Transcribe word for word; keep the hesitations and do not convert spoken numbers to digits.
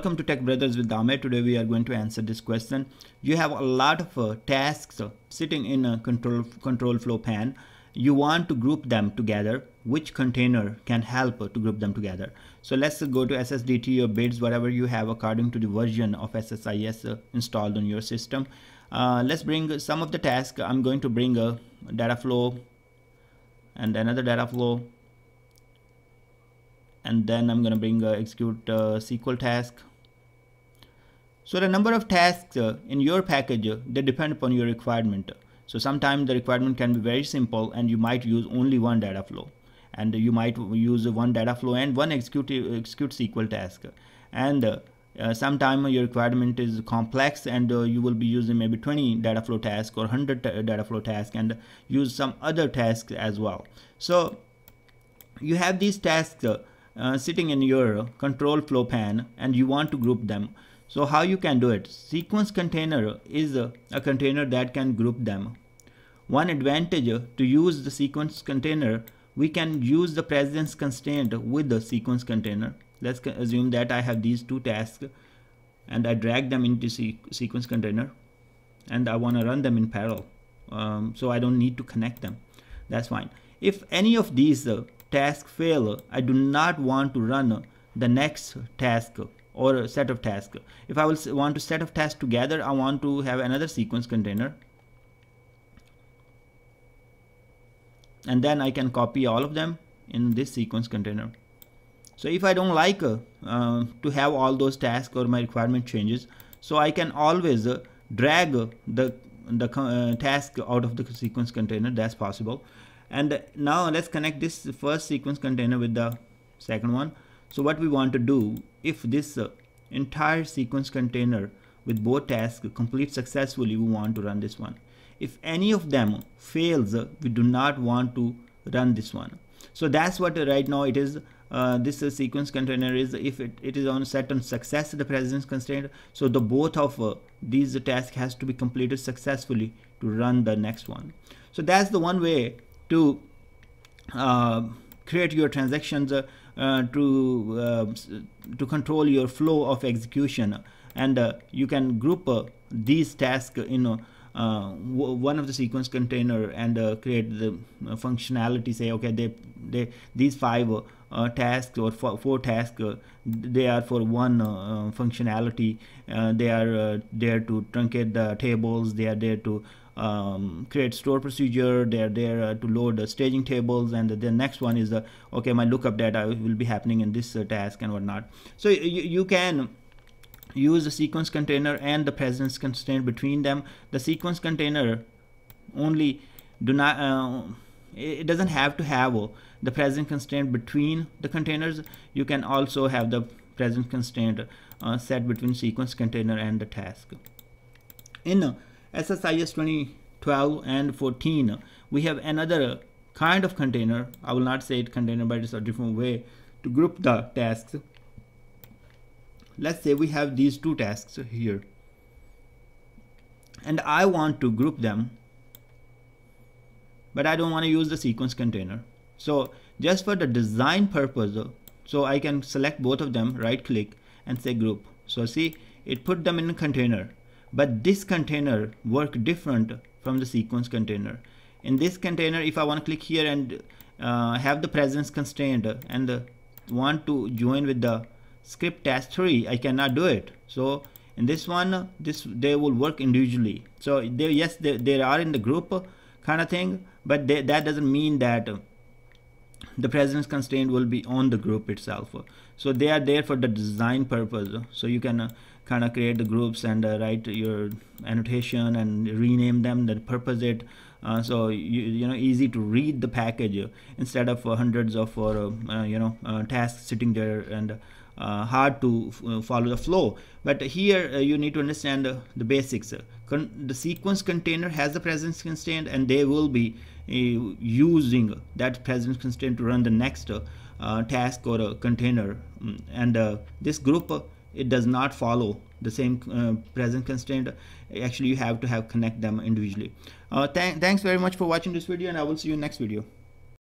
Welcome to Tech Brothers with Ahmed. Today we are going to answer this question. You have a lot of uh, tasks uh, sitting in a control control flow pan. You want to group them together. Which container can help uh, to group them together? So let's uh, go to S S D T or B I D S, whatever you have according to the version of S S I S uh, installed on your system. Uh, let's bring some of the tasks. I'm going to bring a data flow and another data flow. And then I'm going to bring uh, execute uh, S Q L task. So the number of tasks uh, in your package, uh, they depend upon your requirement. So sometimes the requirement can be very simple and you might use only one data flow, and you might use one data flow and one execute, execute S Q L task. And uh, uh, sometimes your requirement is complex and uh, you will be using maybe twenty data flow tasks or one hundred data flow tasks, and use some other tasks as well. So you have these tasks uh, Uh, sitting in your control flow pan and you want to group them. So how you can do it? Sequence container is a, a container that can group them. One advantage to use the sequence container, we can use the presence constraint with the sequence container. Let's assume that I have these two tasks and I drag them into sequence container and I want to run them in parallel. Um, so I don't need to connect them. That's fine. If any of these uh, task fail, I do not want to run the next task or set of tasks. If I will want to set of tasks together, I want to have another sequence container, and then I can copy all of them in this sequence container. So if I don't like uh, uh, to have all those tasks or my requirement changes, so I can always uh, drag the the uh, task out of the sequence container. That's possible. And now let's connect this first sequence container with the second one. So what we want to do, if this uh, entire sequence container with both tasks complete successfully, we want to run this one. If any of them fails, uh, we do not want to run this one. So that's what uh, right now it is. Uh, this uh, sequence container is, if it, it is on set on success, the presence constraint. So the both of uh, these uh, tasks has to be completed successfully to run the next one. So that's the one way to uh, create your transactions, uh, uh, to uh, to control your flow of execution. And uh, you can group uh, these tasks in uh, uh, one of the sequence container and uh, create the functionality, say, okay, they, they these five uh, uh, tasks or four, four tasks, uh, they are for one uh, functionality. Uh, they are uh, there to truncate the tables, they are there to Um, create store procedure, they're there uh, to load the uh, staging tables, and the, the next one is the uh, okay, my lookup data will be happening in this uh, task and whatnot. So you can use the sequence container and the presence constraint between them. The sequence container only do not uh, it doesn't have to have uh, the presence constraint between the containers. You can also have the presence constraint uh, set between sequence container and the task. In uh, S S I S twenty twelve and fourteen, we have another kind of container. I will not say it container, but it's a different way to group the tasks. Let's say we have these two tasks here and I want to group them, but I don't want to use the sequence container. So just for the design purpose, so I can select both of them, right click and say group. So see, it put them in a container. But this container works different from the sequence container. In this container, if I want to click here and uh, have the presence constraint and the, want to join with the script task three, I cannot do it. So in this one, this they will work individually. So they, yes, they, they are in the group kind of thing, but they, that doesn't mean that the presence constraint will be on the group itself. So they are there for the design purpose. So you can uh, kind of create the groups and uh, write your annotation and rename them, then purpose it. Uh, so you, you know, easy to read the package uh, instead of uh, hundreds of or uh, uh, you know uh, tasks sitting there and uh, hard to uh, follow the flow. But here uh, you need to understand uh, the basics. Con the sequence container has the presence constraint, and they will be uh, using that presence constraint to run the next uh, uh, task or uh, container. And uh, this group, Uh, it does not follow the same uh, presence constraint. Actually, you have to have connect them individually. Uh, th thanks very much for watching this video, and I will see you in next video.